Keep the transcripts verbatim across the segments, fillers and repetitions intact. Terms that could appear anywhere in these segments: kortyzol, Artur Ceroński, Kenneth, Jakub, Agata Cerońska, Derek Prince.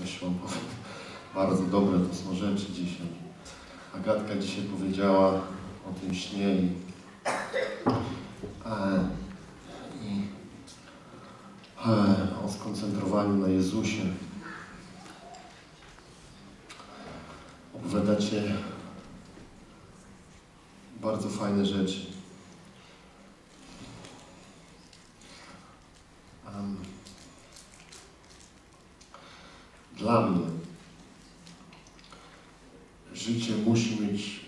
coś mam bardzo dobre, to są rzeczy dzisiaj. Agatka dzisiaj powiedziała o tym śnie i, e, i e, o skoncentrowaniu na Jezusie. Opowiadacie bardzo fajne rzeczy. Um, dla mnie życie musi mieć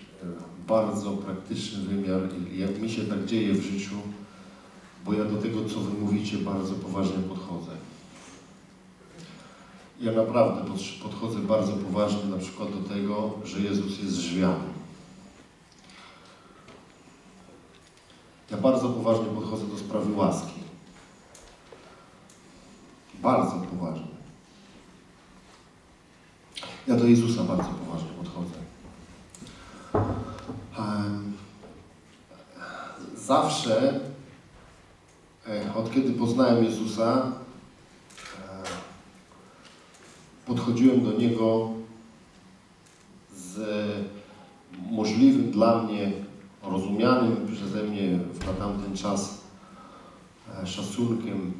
bardzo praktyczny wymiar. Jak mi się tak dzieje w życiu, bo ja do tego, co wy mówicie, bardzo poważnie podchodzę. Ja naprawdę podchodzę bardzo poważnie na przykład do tego, że Jezus jest drzwiami. Ja bardzo poważnie podchodzę do sprawy łaski. Bardzo poważnie. Ja do Jezusa bardzo poważnie podchodzę. Zawsze, od kiedy poznałem Jezusa, podchodziłem do Niego z możliwym dla mnie, rozumianym przeze mnie na tamten czas szacunkiem.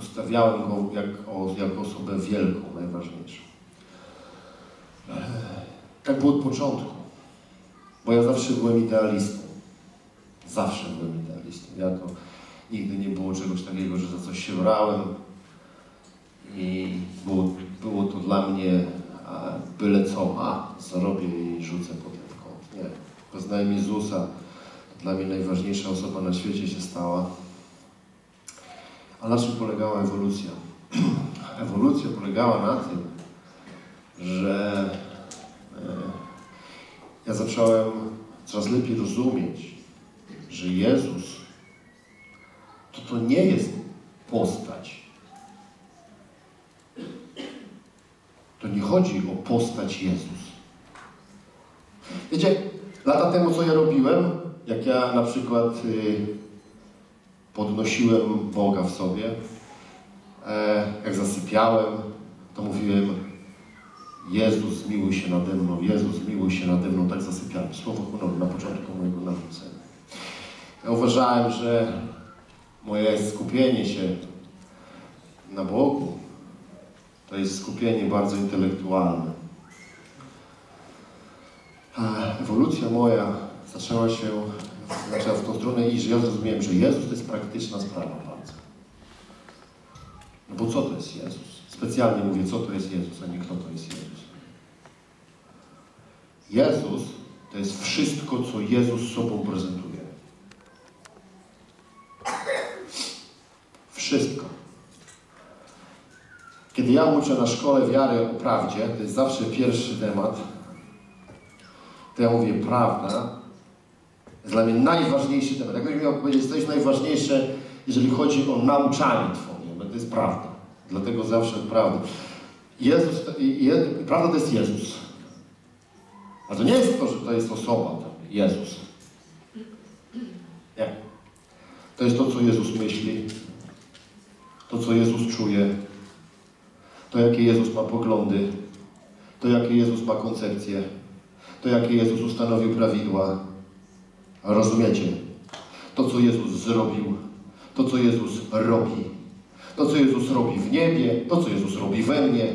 Ustawiałem Go jako, jako osobę wielką, najważniejszą. Tak było od początku, bo ja zawsze byłem idealistą. Zawsze byłem idealistą. Ja to nigdy nie było czegoś takiego, że za coś się brałem. I było, było to dla mnie a, byle co, a zarobię i rzucę potem w kąt. Nie. Poznałem Jezusa, to dla mnie najważniejsza osoba na świecie się stała. A na czym polegała ewolucja? Ewolucja polegała na tym, że e, ja zacząłem coraz lepiej rozumieć, że Jezus to to nie jest postać. To nie chodzi o postać Jezus. Wiecie, lata temu, co ja robiłem, jak ja na przykład y, podnosiłem Boga w sobie, e, jak zasypiałem, to mówiłem: Jezus, zmiłuj się nade mną, Jezus, zmiłuj się nade mną. Tak zasypiałem. Słowo honoru na początku mojego nawrócenia. Ja uważałem, że moje skupienie się na Bogu to jest skupienie bardzo intelektualne. Ewolucja moja zaczęła się, zaczęła w tą stronę iść, że ja zrozumiałem, że Jezus to jest praktyczna sprawa bardzo. No bo co to jest Jezus? Specjalnie mówię, co to jest Jezus, a nie kto to jest Jezus. Jezus to jest wszystko, co Jezus sobą prezentuje. Wszystko. Kiedy ja uczę na szkole wiary o prawdzie, to jest zawsze pierwszy temat, to ja mówię: prawda jest dla mnie najważniejszy temat. Jak bym miał powiedzieć, to jest najważniejsze, jeżeli chodzi o nauczanie Twoje, to jest prawda. Dlatego zawsze prawda. Jezus to, je, prawda to jest Jezus. A to nie jest to, że to jest osoba, to Jezus. Nie. To jest to, co Jezus myśli, to, co Jezus czuje, to, jakie Jezus ma poglądy, to, jakie Jezus ma koncepcje, to, jakie Jezus ustanowił prawidła. Rozumiecie? To, co Jezus zrobił, to, co Jezus robi, to, co Jezus robi w niebie, to, co Jezus robi we mnie.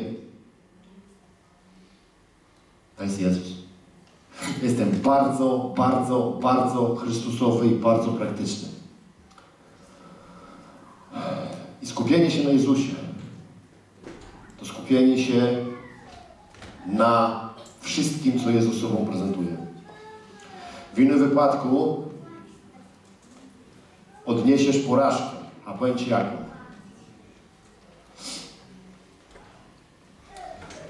To jest Jezus. Jestem bardzo, bardzo, bardzo chrystusowy i bardzo praktyczny. I skupienie się na Jezusie, skupienie się na wszystkim, co Jezus sobą prezentuje. W innym wypadku odniesiesz porażkę, a powiem Ci jaką.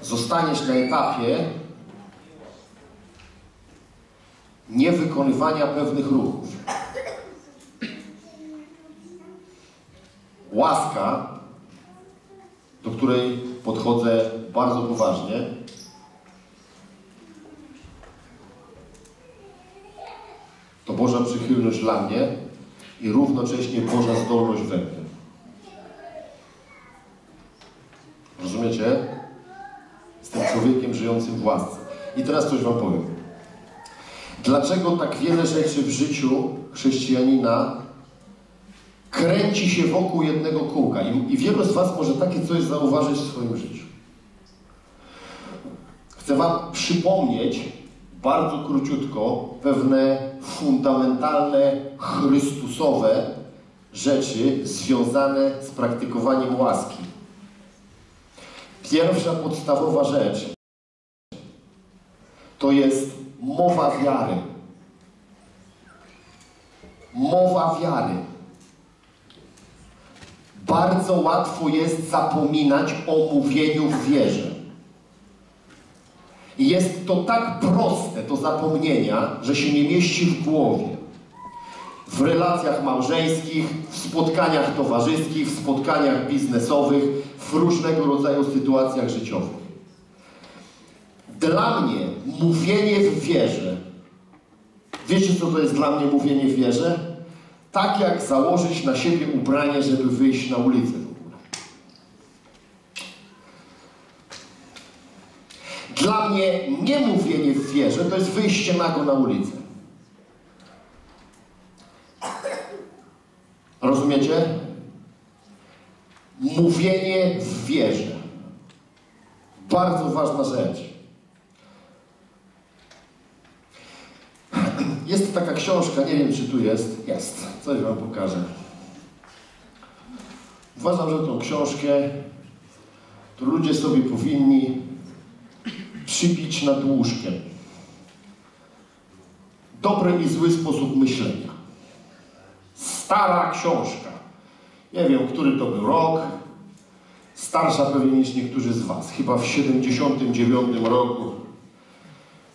Zostaniesz na etapie niewykonywania pewnych ruchów. Łaska, do której podchodzę bardzo poważnie, to Boża przychylność dla mnie i równocześnie Boża zdolność we mnie. rozumiecie? Jestem człowiekiem żyjącym w łasce. I teraz coś wam powiem. Dlaczego tak wiele rzeczy w życiu chrześcijanina kręci się wokół jednego kółka? I, i wielu z was może takie coś zauważyć w swoim życiu. Chcę wam przypomnieć bardzo króciutko pewne fundamentalne, chrystusowe rzeczy związane z praktykowaniem łaski. Pierwsza podstawowa rzecz to jest mowa wiary. Mowa wiary. Bardzo łatwo jest zapominać o mówieniu w wierze. Jest to tak proste do zapomnienia, że się nie mieści w głowie. W relacjach małżeńskich, w spotkaniach towarzyskich, w spotkaniach biznesowych, w różnego rodzaju sytuacjach życiowych. Dla mnie mówienie w wierze, wiecie co to jest dla mnie mówienie w wierze? Tak jak założyć na siebie ubranie, żeby wyjść na ulicę. Dla mnie niemówienie w wierze to jest wyjście nago na ulicę. Rozumiecie? Mówienie w wierze. Bardzo ważna rzecz. Jest taka książka, nie wiem czy tu jest. Jest. Coś wam pokażę. Uważam, że tą książkę to ludzie sobie powinni przybić nad łóżkiem. Dobry i zły sposób myślenia. Stara książka. Nie wiem, który to był rok. Starsza pewnie niż niektórzy z was. Chyba w siedemdziesiątym dziewiątym roku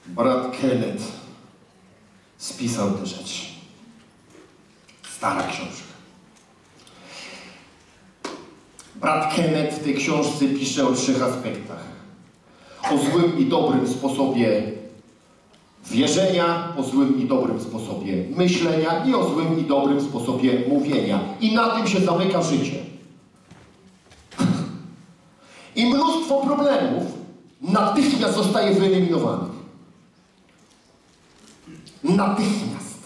brat Kenneth spisał te rzeczy. Stara książka. Brat Kenneth w tej książce pisze o trzech aspektach. O złym i dobrym sposobie wierzenia, o złym i dobrym sposobie myślenia i o złym i dobrym sposobie mówienia. I na tym się zamyka życie. I mnóstwo problemów natychmiast zostaje wyeliminowanych. Natychmiast.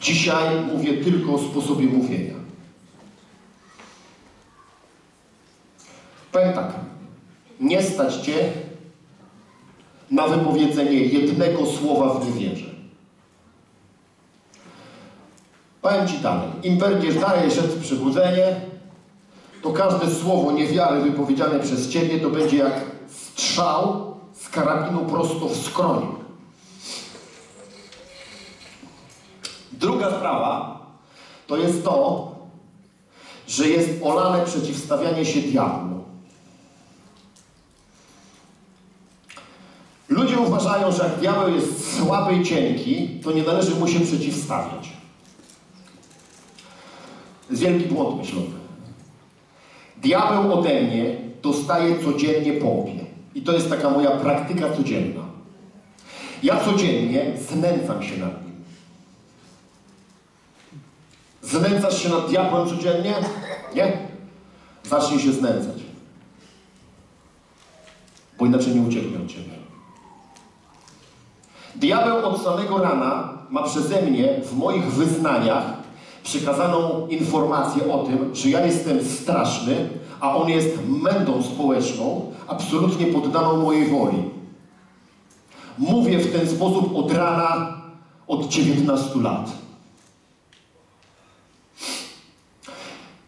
Dzisiaj mówię tylko o sposobie mówienia. Powiem tak, nie stać cię na wypowiedzenie jednego słowa w niewierze. Powiem ci dalej, im będziesz dalej szedł w przebudzenie, to każde słowo niewiary wypowiedziane przez ciebie to będzie jak strzał z karabinu prosto w skroń. Druga sprawa to jest to, że jest olane przeciwstawianie się diabłu. Ludzie uważają, że jak diabeł jest słaby i cienki, to nie należy mu się przeciwstawiać. To jest wielki błąd myślowy. Diabeł ode mnie dostaje codziennie po łbie. I to jest taka moja praktyka codzienna. Ja codziennie znęcam się nad nim. Znęcasz się nad diabłem codziennie? Nie? Zacznij się znęcać. Bo inaczej nie ucieknie od ciebie. Diabeł od samego rana ma przeze mnie w moich wyznaniach przekazaną informację o tym, że ja jestem straszny, a on jest mędą społeczną, absolutnie poddaną mojej woli. Mówię w ten sposób od rana, od dziewiętnastu lat.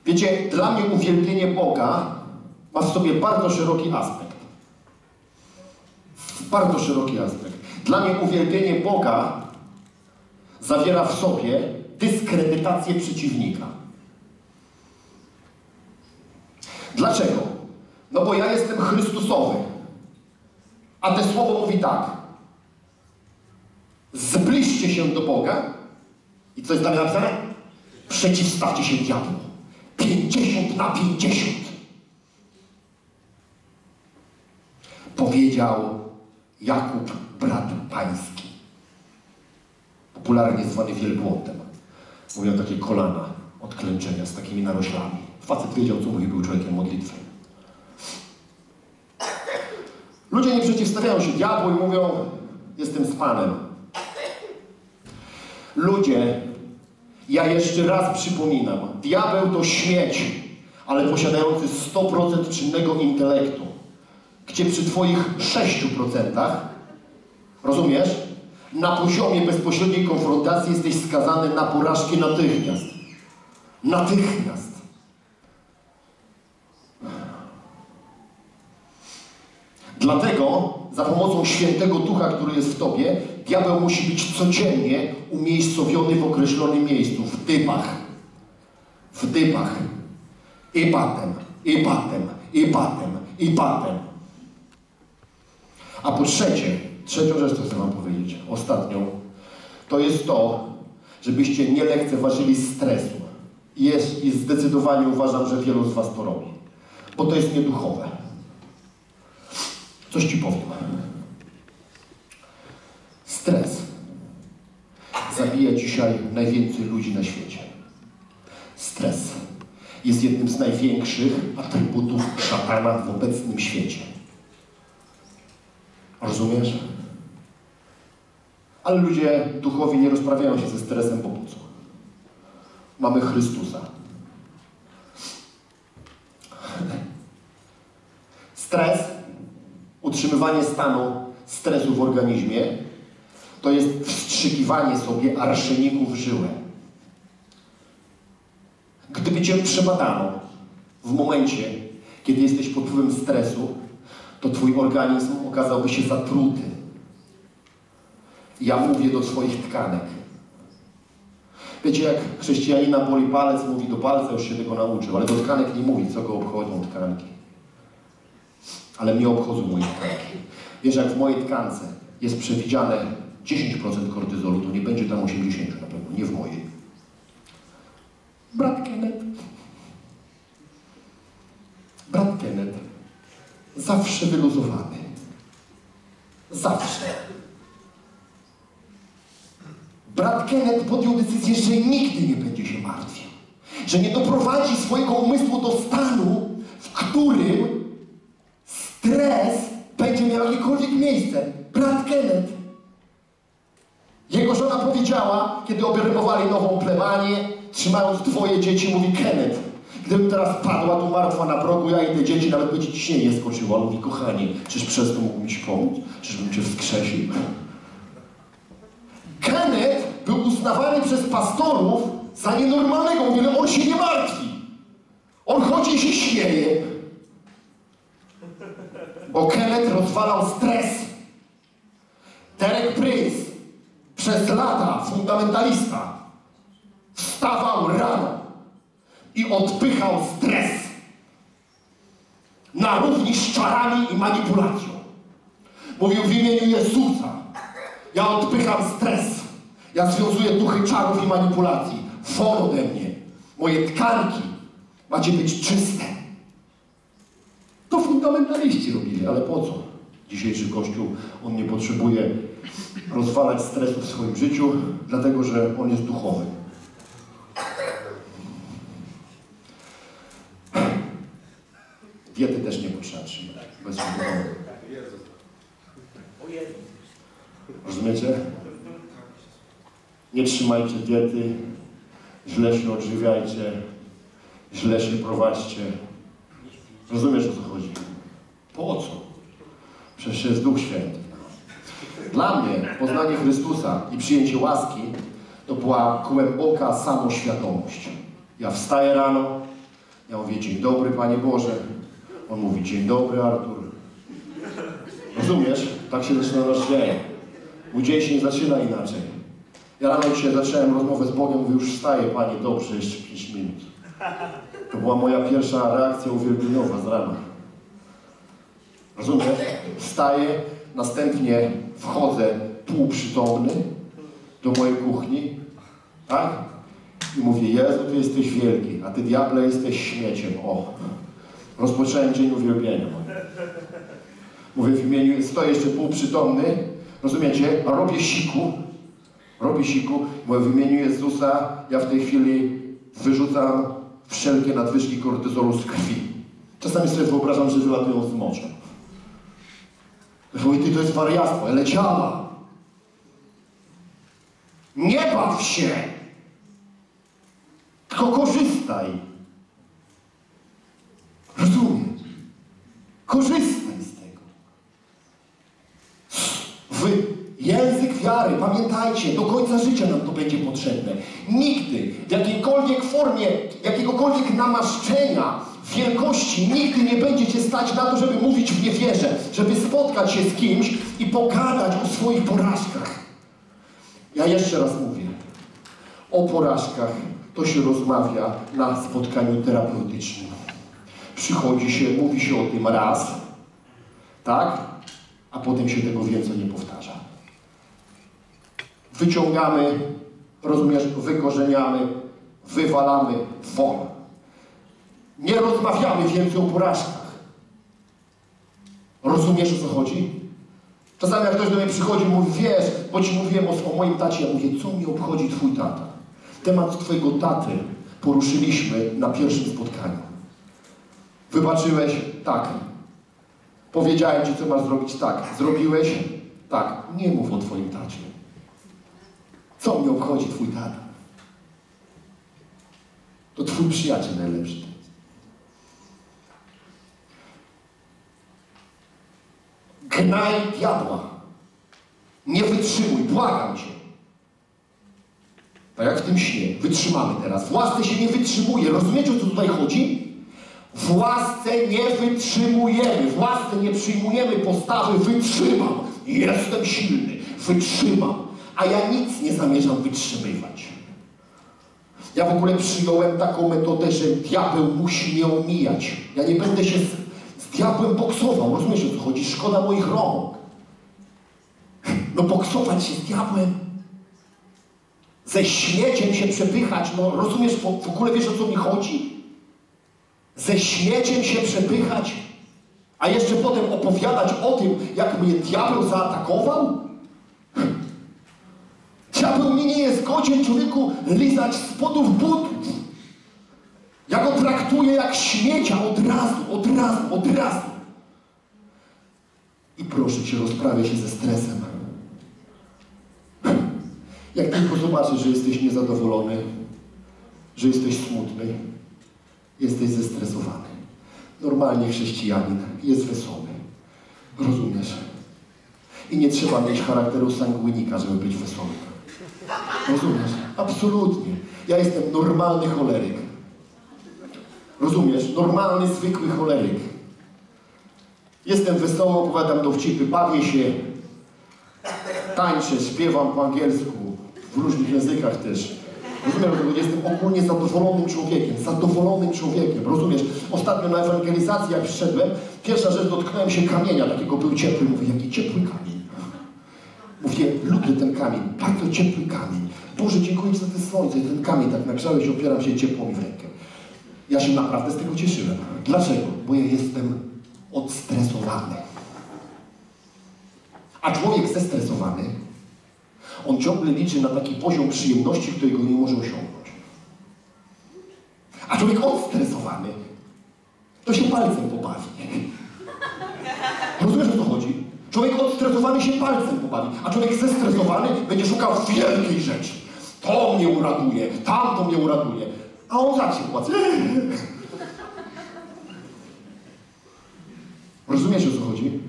Wiecie, dla mnie uwielbienie Boga ma w sobie bardzo szeroki aspekt. Bardzo szeroki aspekt. Dla mnie uwielbienie Boga zawiera w sobie dyskredytację przeciwnika. Dlaczego? No bo ja jestem Chrystusowy. A to słowo mówi tak. Zbliżcie się do Boga i co jest tam napisane? Przeciwstawcie się diabłu. pięćdziesiąt na pięćdziesiąt. Powiedział Jakub, brat pański. Popularnie zwany wielbłądem. Mówią takie kolana od klęczenia z takimi naroślami. Facet wiedział, co mówi, był człowiekiem modlitwy. Ludzie nie przeciwstawiają się diabłu i mówią, jestem z Panem. Ludzie, ja jeszcze raz przypominam, diabeł to śmieć, ale posiadający sto procent czynnego intelektu, gdzie przy twoich sześciu procentach, rozumiesz, na poziomie bezpośredniej konfrontacji jesteś skazany na porażkę natychmiast. Natychmiast. Dlatego za pomocą Świętego Ducha, który jest w tobie, diabeł musi być codziennie umiejscowiony w określonym miejscu, w dybach. W dybach. I patem, i patem, i patem, i patem. A po trzecie, trzecią rzecz, co chcę wam powiedzieć, ostatnią, to jest to, żebyście nie lekceważyli stresu. Jest, i zdecydowanie uważam, że wielu z was to robi. Bo to jest nieduchowe. Coś ci powiem. Stres zabija dzisiaj najwięcej ludzi na świecie. Stres jest jednym z największych atrybutów szatana w obecnym świecie. Rozumiesz? Ale ludzie duchowi nie rozprawiają się ze stresem, bo po co? Mamy Chrystusa. Stres, utrzymywanie stanu stresu w organizmie, to jest wstrzykiwanie sobie arszeniku w żyłę. Gdyby cię przebadano w momencie, kiedy jesteś pod wpływem stresu, to twój organizm okazałby się zatruty. Ja mówię do swoich tkanek. Wiecie, jak chrześcijanina boli palec, mówi do palca, już się tego nauczył, ale do tkanek nie mówi, co go obchodzą tkanki. Ale mnie obchodzą moje tkanki. Wiesz, jak w mojej tkance jest przewidziane dziesięć procent kortyzolu, to nie będzie tam osiemdziesiąt procent na pewno, nie w mojej. Brat Kenneth. Brat Kenneth. Zawsze wyluzowany. Zawsze. Brat Kenneth podjął decyzję, że nigdy nie będzie się martwił. Że nie doprowadzi swojego umysłu do stanu, w którym stres będzie miał jakiekolwiek miejsce. Brat Kenneth. Jego żona powiedziała, kiedy obejmowali nową plebanię, trzymając dwoje dzieci, mówi: Kenneth, gdybym teraz padła tu martwa na progu, ja i te dzieci, nawet by ci ciśnienie skoczyło. Mówi: kochanie, czyż przez to mógłbym ci pomóc? Czyżbym cię wskrzesił? Kenneth był uznawany przez pastorów za nienormalnego. Mówili, on się nie martwi. On chodzi i się śmieje. Bo Kenneth rozwalał stres. Derek Prince, przez lata fundamentalista, wstawał rano i odpychał stres na równi z czarami i manipulacją. Mówił w imieniu Jezusa, ja odpycham stres, ja związuję duchy czarów i manipulacji. Won ode mnie, moje tkanki macie być czyste. To fundamentaliści robili, ale po co? Dzisiejszy Kościół, on nie potrzebuje rozwalać stresu w swoim życiu, dlatego że on jest duchowy. Diety też nie potrzeba trzymać. Bez problemu. Rozumiecie? Nie trzymajcie diety, źle się odżywiajcie, źle się prowadźcie. Rozumiesz, o co chodzi? Po co? Przecież jest Duch Święty. Dla mnie poznanie Chrystusa i przyjęcie łaski to była głęboka samoświadomość. Ja wstaję rano, ja mówię: dzień dobry, Panie Boże. On mówi: dzień dobry, Artur. Rozumiesz? Tak się zaczyna nasz dzień. Mój dzień się nie zaczyna inaczej. Ja rano się zacząłem rozmowę z Bogiem, mówię: już wstaję, Panie, dobrze, jeszcze pięć minut. To była moja pierwsza reakcja uwielbieniowa z rana. Rozumiesz? Wstaję, następnie wchodzę półprzytomny do mojej kuchni, tak? I mówię: Jezu, Ty jesteś wielki, a Ty, diable, jesteś śmieciem, o. Rozpocząłem dzień uwielbienia. Mówię w imieniu, stoję jeszcze półprzytomny, rozumiecie, robię siku, robię siku, mówię w imieniu Jezusa, ja w tej chwili wyrzucam wszelkie nadwyżki kortyzolu z krwi. Czasami sobie wyobrażam, że wylatują z moczem. Wojty, to jest wariactwo, ale działa. Nie baw się! Tylko korzystaj. Rozumiesz? Korzystaj z tego. Wy, język wiary, pamiętajcie, do końca życia nam to będzie potrzebne. Nigdy, w jakiejkolwiek formie, jakiegokolwiek namaszczenia, wielkości, nigdy nie będziecie stać na to, żeby mówić w niewierze, żeby spotkać się z kimś i pogadać o swoich porażkach. Ja jeszcze raz mówię, o porażkach to się rozmawia na spotkaniu terapeutycznym. Przychodzi się, mówi się o tym raz, tak? A potem się tego więcej nie powtarza. Wyciągamy, rozumiesz, wykorzeniamy, wywalamy won. Nie rozmawiamy więcej o porażkach. Rozumiesz, o co chodzi? Czasami jak ktoś do mnie przychodzi, mówi, wiesz, bo ci mówiłem o, o moim tacie, ja mówię, co mi obchodzi twój tata? Temat twojego taty poruszyliśmy na pierwszym spotkaniu. Wybaczyłeś? Tak. Powiedziałem ci, co masz zrobić? Tak. Zrobiłeś? Tak. Nie mów o twoim tacie. Co mnie obchodzi twój tata? To twój przyjaciel najlepszy. Gnaj diabła. Nie wytrzymuj, błagam cię. Tak jak w tym śnie. Wytrzymamy teraz. W łasce się nie wytrzymuje. Rozumiecie, o co tutaj chodzi? W łasce nie wytrzymujemy. W łasce nie przyjmujemy postawy wytrzymam. Jestem silny. Wytrzymam. A ja nic nie zamierzam wytrzymywać. Ja w ogóle przyjąłem taką metodę, że diabeł musi mnie omijać. Ja nie będę się... Diabłem boksował, rozumiesz, o co chodzi? Szkoda moich rąk. No boksować się z diabłem. Ze śmieciem się przepychać, no rozumiesz, w ogóle wiesz, o co mi chodzi? Ze śmieciem się przepychać, a jeszcze potem opowiadać o tym, jak mnie diabeł zaatakował? Diabeł mi nie jest godzien, człowieku, lizać spodów butów. Ja go traktuję jak śmiecia od razu, od razu, od razu. I proszę cię, rozprawię się ze stresem. Jak tylko zobaczysz, że jesteś niezadowolony, że jesteś smutny, jesteś zestresowany. Normalnie chrześcijanin jest wesoły. Rozumiesz? I nie trzeba mieć charakteru sangwinika, żeby być wesoły. Rozumiesz? Absolutnie. Ja jestem normalny choleryk. Rozumiesz? Normalny, zwykły choleryk. Jestem wesoły, opowiadam dowcipy, bawię się, tańczę, śpiewam po angielsku, w różnych językach też. Rozumiesz? Jestem ogólnie zadowolonym człowiekiem, zadowolonym człowiekiem, rozumiesz? Ostatnio na ewangelizacji, jak przyszedłem, pierwsza rzecz, dotknąłem się kamienia, takiego był ciepły. Mówię, jaki ciepły kamień. Mówię, lubię ten kamień, bardzo ciepły kamień. Boże, dziękuję za te słońce, ten kamień tak nagrzałeś, opieram się ciepło mi w rękę. Ja się naprawdę z tego cieszyłem. Dlaczego? Bo ja jestem odstresowany. A człowiek zestresowany, on ciągle liczy na taki poziom przyjemności, którego nie może osiągnąć. A człowiek odstresowany, to się palcem pobawi. Rozumiesz, o co chodzi? Człowiek odstresowany się palcem pobawi, a człowiek zestresowany będzie szukał wielkiej rzeczy. To mnie uratuje, tamto mnie uratuje. A on tak się płaci. Rozumiesz, o co chodzi?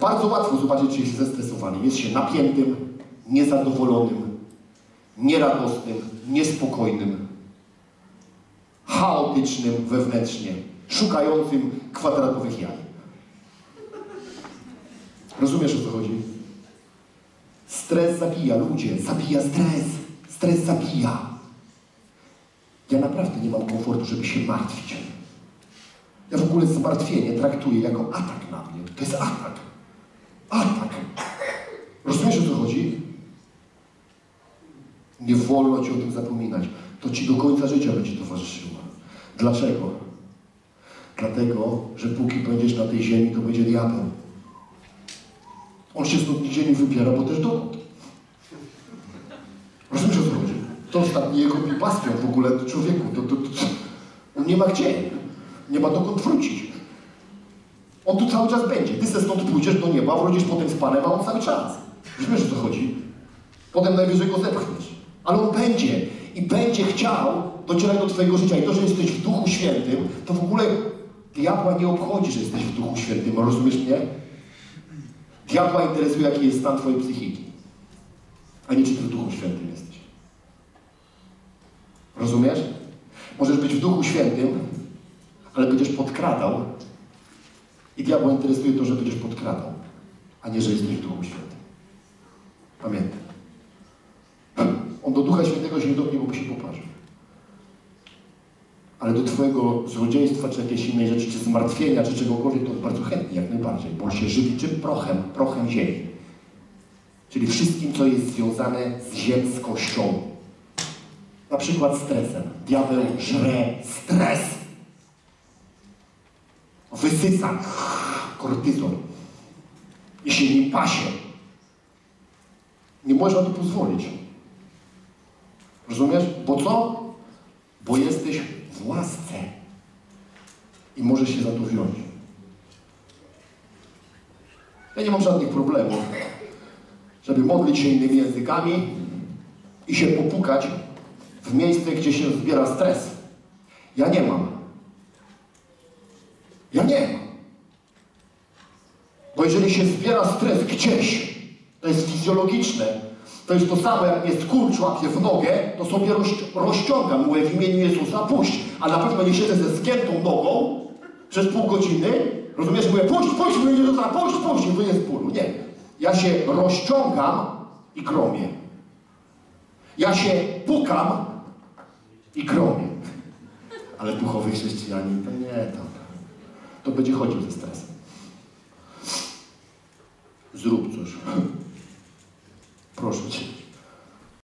Bardzo łatwo zobaczyć, czy jest zestresowanym. Jest się napiętym, niezadowolonym, nieradosnym, niespokojnym, chaotycznym wewnętrznie, szukającym kwadratowych jaj. Rozumiesz, o co chodzi? Stres zabija, ludzie. Zabija stres. Stres zabija. Ja naprawdę nie mam komfortu, żeby się martwić. Ja w ogóle zmartwienie traktuję jako atak na mnie. To jest atak. Atak. Rozumiesz, o co chodzi? Nie wolno ci o tym zapominać. To ci do końca życia będzie towarzyszyło. Dlaczego? Dlatego, że póki będziesz na tej ziemi, to będzie diabeł. On się stąd nigdzie nie wybiera, bo też dokąd. Rozumiesz, o co chodzi? To już tam nie jego pastwią w ogóle do człowieku. To, to, to, to nie ma gdzie. Nie ma dokąd wrócić. On tu cały czas będzie. Ty se stąd pójdziesz do nieba, wrócisz potem z Panem, a on cały czas. Wiesz, o co chodzi? Potem najwyżej go zepchniesz. Ale on będzie. I będzie chciał docierać do twojego życia. I to, że jesteś w Duchu Świętym, to w ogóle diabła nie obchodzi, że jesteś w Duchu Świętym. Rozumiesz mnie? Diabła interesuje, jaki jest stan twojej psychiki. A nie, czy ty w Duchu Świętym jesteś. Rozumiesz? Możesz być w Duchu Świętym, ale będziesz podkradał. I diabła interesuje to, że będziesz podkradał, a nie, że jesteś w Duchu Świętym. Pamiętaj. On do Ducha Świętego się nie dotknie, bo się poparzył. Ale do twojego złodziejstwa, czy jakiejś innej rzeczy, czy zmartwienia, czy czegokolwiek, to bardzo chętnie, jak najbardziej. Bo on się żywi czym? Prochem, prochem ziemi. Czyli wszystkim, co jest związane z ziemskością. Na przykład stresem. Diabeł żre stres. Wysysa kortyzol. I się nim pasie. Nie można tu pozwolić. Rozumiesz? Bo co? Bo jesteś w łasce. I możesz się za to wziąć. Ja nie mam żadnych problemów, żeby modlić się innymi językami i się popukać w miejsce, gdzie się zbiera stres. Ja nie mam. Ja nie mam. Bo jeżeli się zbiera stres gdzieś, to jest fizjologiczne, to jest to samo, jak mnie skurcz łapie w nogę, to sobie rozciągam łeb w imieniu Jezusa, puść. A na pewno nie siedzę ze zgiętą nogą przez pół godziny, rozumiesz, mówię, puść, puść w imieniu Jezusa, puść, puść, i to jest bólu. Nie. Ja się rozciągam i gromię. Ja się pukam i gromię. Ale duchowy chrześcijanin to nie, to, to będzie chodził ze stresem. Zrób coś.